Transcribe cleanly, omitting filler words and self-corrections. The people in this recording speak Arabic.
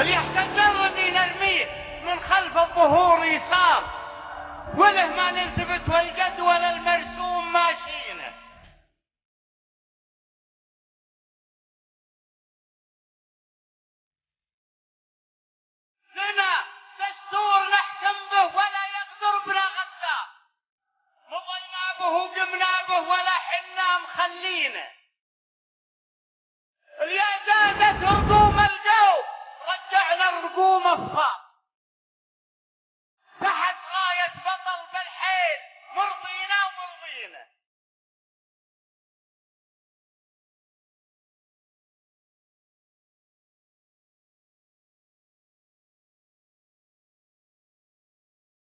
فليحتجر ينرميه من خلف الظهور يسار، وله ما نلتفت والجدول المرسوم ماشينه. لنا دستور نحكم به ولا يقدر بنا غدار، مضينا به وقمنا به ولا حنا مخلينه. اليأزادة رقوم الجو، رجعنا الرقوم الصفار.